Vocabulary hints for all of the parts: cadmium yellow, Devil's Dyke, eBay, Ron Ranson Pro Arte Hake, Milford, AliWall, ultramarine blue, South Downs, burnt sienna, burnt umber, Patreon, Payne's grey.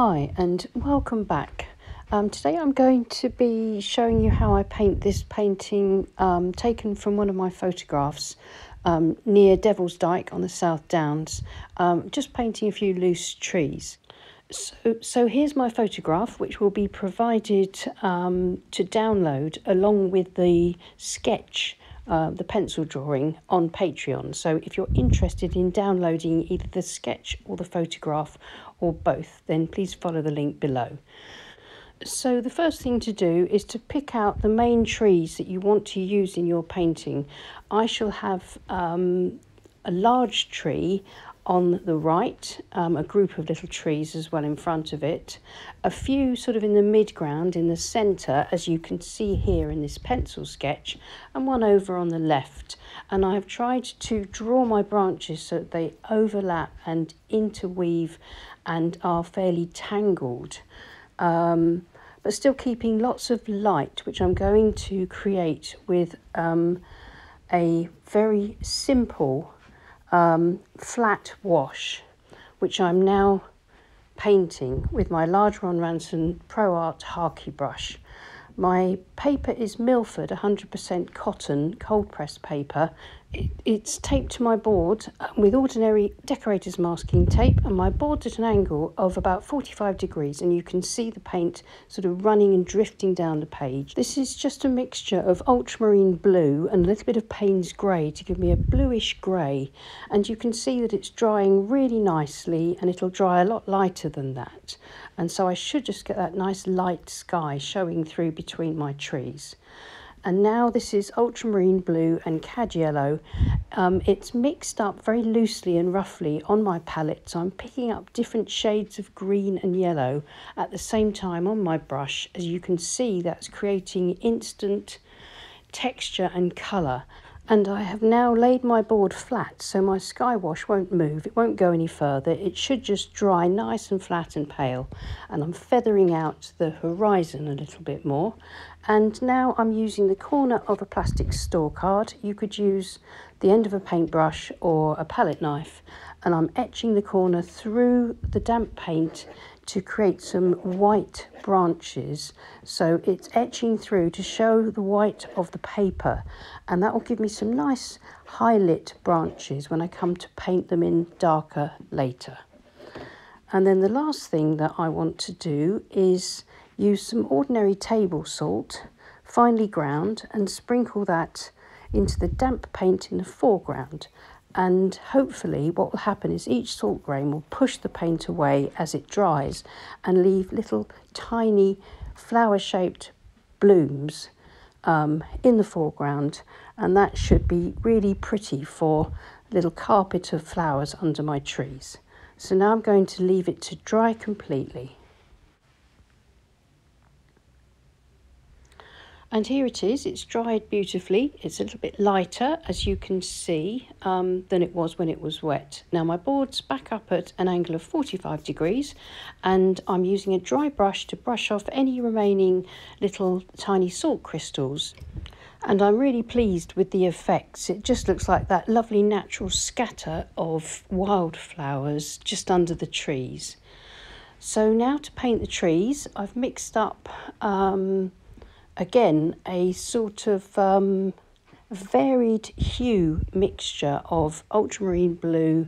Hi and welcome back. Today I'm going to be showing you how I paint this painting taken from one of my photographs near Devil's Dyke on the South Downs, just painting a few loose trees. So here's my photograph, which will be provided to download along with the sketch, the pencil drawing, on Patreon. So if you're interested in downloading either the sketch or the photograph or both, then please follow the link below. So the first thing to do is to pick out the main trees that you want to use in your painting. I shall have a large tree on the right, a group of little trees as well in front of it, a few sort of in the midground in the centre, as you can see here in this pencil sketch, and one over on the left. And I've tried to draw my branches so that they overlap and interweave and are fairly tangled, but still keeping lots of light, which I'm going to create with a very simple flat wash, which I'm now painting with my large Ron Ranson Pro Arte Hake brush. My paper is Milford 100% cotton cold press paper. It's taped to my board with ordinary decorator's masking tape, and my board's at an angle of about 45 degrees, and you can see the paint sort of running and drifting down the page. This is just a mixture of ultramarine blue and a little bit of Payne's grey to give me a bluish grey, and you can see that it's drying really nicely, and it'll dry a lot lighter than that, and so I should just get that nice light sky showing through between my trees. And now this is ultramarine blue and cad yellow. It's mixed up very loosely and roughly on my palette, so I'm picking up different shades of green and yellow at the same time on my brush. As you can see, that's creating instant texture and colour. And I have now laid my board flat, so my sky wash won't move, it won't go any further, it should just dry nice and flat and pale. And I'm feathering out the horizon a little bit more. And now I'm using the corner of a plastic store card. You could use the end of a paintbrush or a palette knife. And I'm etching the corner through the damp paint to create some white branches. So it's etching through to show the white of the paper, and that will give me some nice high-lit branches when I come to paint them in darker later. And then the last thing that I want to do is use some ordinary table salt, finely ground, and sprinkle that into the damp paint in the foreground. And hopefully what will happen is each salt grain will push the paint away as it dries and leave little tiny flower-shaped blooms in the foreground, and that should be really pretty for a little carpet of flowers under my trees. So now I'm going to leave it to dry completely. And here it is, it's dried beautifully. It's a little bit lighter, as you can see, than it was when it was wet. Now my board's back up at an angle of 45 degrees, and I'm using a dry brush to brush off any remaining little tiny salt crystals. And I'm really pleased with the effects. It just looks like that lovely natural scatter of wildflowers just under the trees. So now to paint the trees, I've mixed up again, a sort of varied hue mixture of ultramarine blue,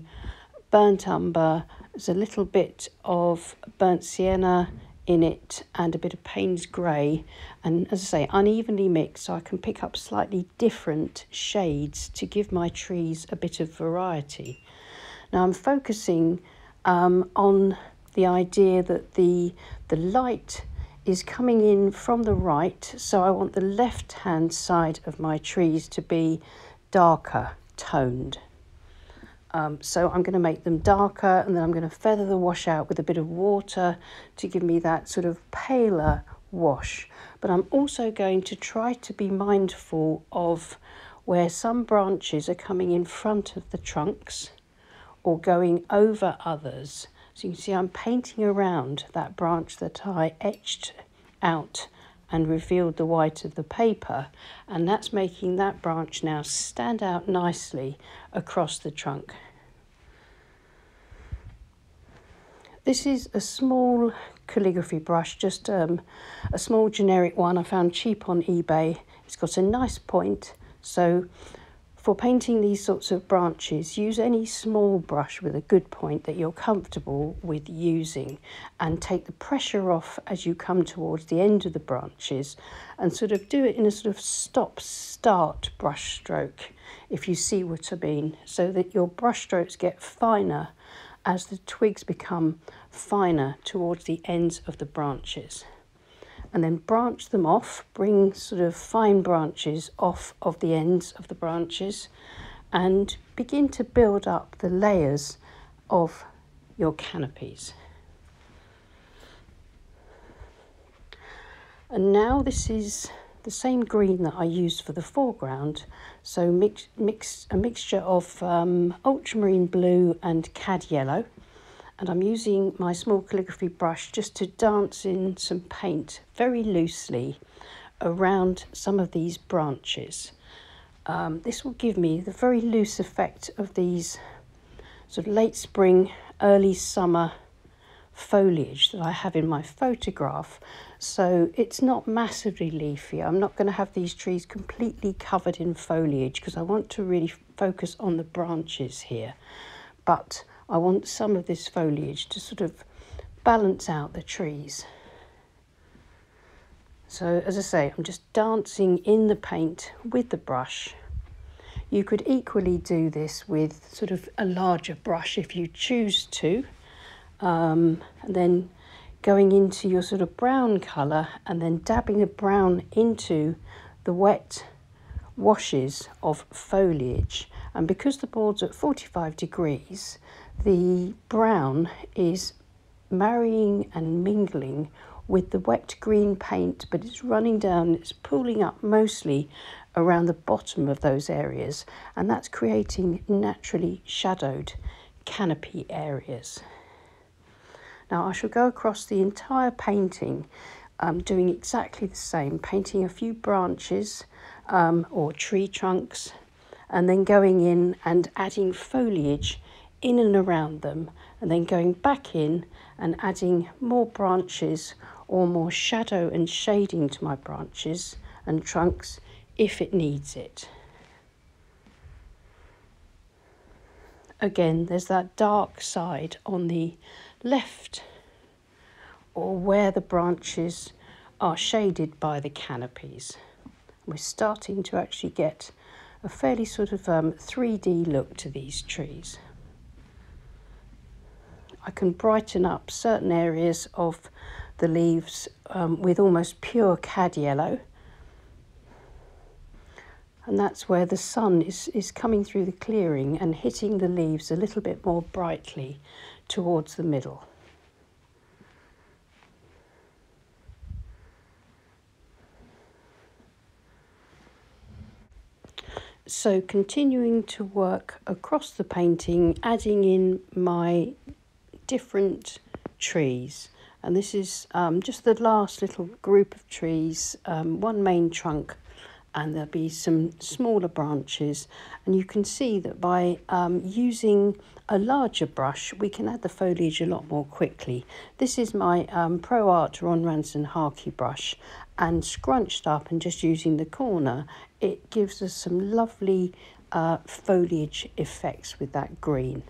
burnt umber, there's a little bit of burnt sienna in it and a bit of Payne's grey, and as I say, unevenly mixed, so I can pick up slightly different shades to give my trees a bit of variety. Now I'm focusing on the idea that the light is coming in from the right, so I want the left hand side of my trees to be darker toned, so I'm going to make them darker, and then I'm going to feather the wash out with a bit of water to give me that sort of paler wash. But I'm also going to try to be mindful of where some branches are coming in front of the trunks or going over others. So you can see I'm painting around that branch that I etched out and revealed the white of the paper, and that's making that branch now stand out nicely across the trunk. This is a small calligraphy brush, just a small generic one I found cheap on eBay. It's got a nice point, so for painting these sorts of branches, use any small brush with a good point that you're comfortable with using, and take the pressure off as you come towards the end of the branches, and sort of do it in a sort of stop-start brush stroke, if you see what I mean, so that your brush strokes get finer as the twigs become finer towards the ends of the branches. And then branch them off, bring sort of fine branches off of the ends of the branches, and begin to build up the layers of your canopies. And now this is the same green that I used for the foreground, so mix a mixture of ultramarine blue and cad yellow. And I'm using my small calligraphy brush just to dance in some paint very loosely around some of these branches. This will give me the very loose effect of these sort of late spring, early summer foliage that I have in my photograph. So it's not massively leafy. I'm not going to have these trees completely covered in foliage because I want to really focus on the branches here. But I want some of this foliage to sort of balance out the trees. So as I say, I'm just dancing in the paint with the brush. You could equally do this with sort of a larger brush if you choose to. And then going into your sort of brown colour and then dabbing the brown into the wet washes of foliage. And because the board's at 45 degrees, the brown is marrying and mingling with the wet green paint, but it's running down, it's pooling up mostly around the bottom of those areas, and that's creating naturally shadowed canopy areas. Now I shall go across the entire painting doing exactly the same, painting a few branches or tree trunks, and then going in and adding foliage in and around them, and then going back in and adding more branches or more shadow and shading to my branches and trunks if it needs it. Again, there's that dark side on the left, or where the branches are shaded by the canopies. We're starting to actually get a fairly sort of 3D look to these trees. I can brighten up certain areas of the leaves with almost pure cad yellow. And that's where the sun is coming through the clearing and hitting the leaves a little bit more brightly towards the middle. So continuing to work across the painting, adding in my different trees, and this is just the last little group of trees, one main trunk, and there'll be some smaller branches, and you can see that by using a larger brush we can add the foliage a lot more quickly. This is my Pro Arte Ron Ranson Hake brush, and scrunched up and just using the corner, it gives us some lovely foliage effects with that green.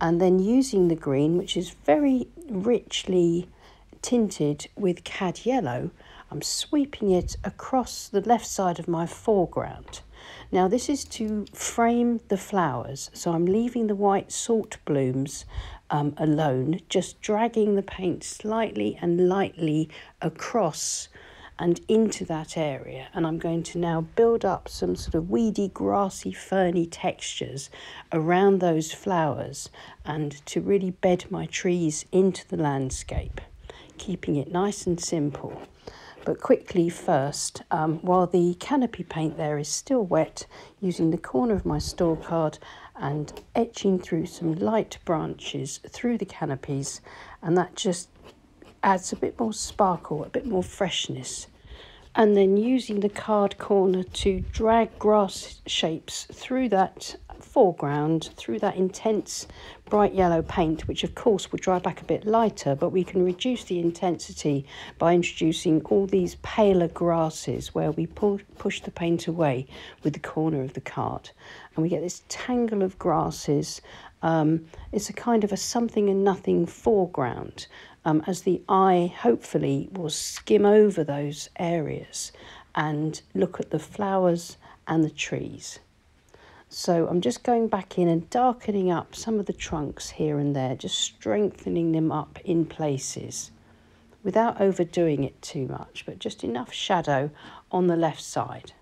And then using the green, which is very richly tinted with cad yellow, I'm sweeping it across the left side of my foreground. Now this is to frame the flowers, so I'm leaving the white salt blooms alone, just dragging the paint slightly and lightly across and into that area, and I'm going to now build up some sort of weedy, grassy, ferny textures around those flowers, and to really bed my trees into the landscape, keeping it nice and simple. But quickly first, while the canopy paint there is still wet, using the corner of my store card and etching through some light branches through the canopies, and that just adds a bit more sparkle, a bit more freshness. And then using the card corner to drag grass shapes through that foreground through that intense bright yellow paint, which of course will dry back a bit lighter, but we can reduce the intensity by introducing all these paler grasses where we push the paint away with the corner of the card, and we get this tangle of grasses. It's a kind of a something and nothing foreground, as the eye hopefully will skim over those areas and look at the flowers and the trees. So I'm just going back in and darkening up some of the trunks here and there, just strengthening them up in places without overdoing it too much, but just enough shadow on the left side.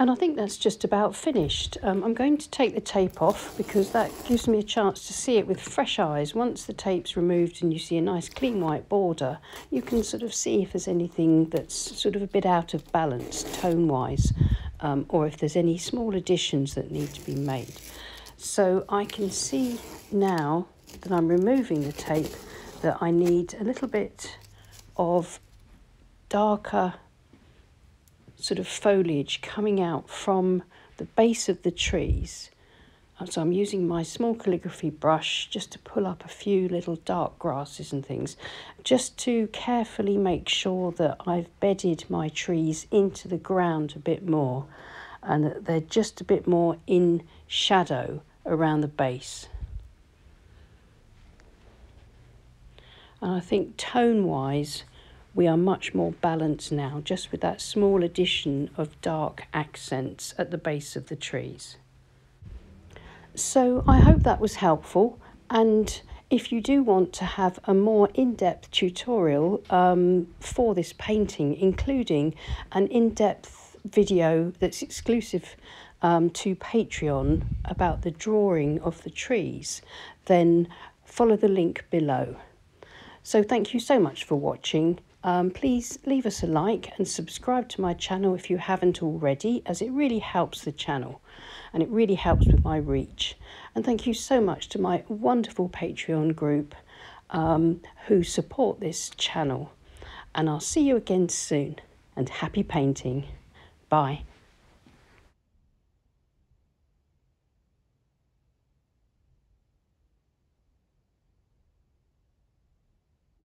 And I think that's just about finished. I'm going to take the tape off because that gives me a chance to see it with fresh eyes. Once the tape's removed and you see a nice clean white border, you can sort of see if there's anything that's sort of a bit out of balance tone-wise, or if there's any small additions that need to be made. So I can see now that I'm removing the tape that I need a little bit of darker sort of foliage coming out from the base of the trees. So I'm using my small calligraphy brush just to pull up a few little dark grasses and things, just to carefully make sure that I've bedded my trees into the ground a bit more and that they're just a bit more in shadow around the base. And I think tone-wise, we are much more balanced now, just with that small addition of dark accents at the base of the trees. So I hope that was helpful, and if you do want to have a more in-depth tutorial for this painting, including an in-depth video that's exclusive to Patreon about the drawing of the trees, then follow the link below. So thank you so much for watching. Please leave us a like and subscribe to my channel if you haven't already, as it really helps the channel and it really helps with my reach. And thank you so much to my wonderful Patreon group who support this channel. And I'll see you again soon, and happy painting. Bye.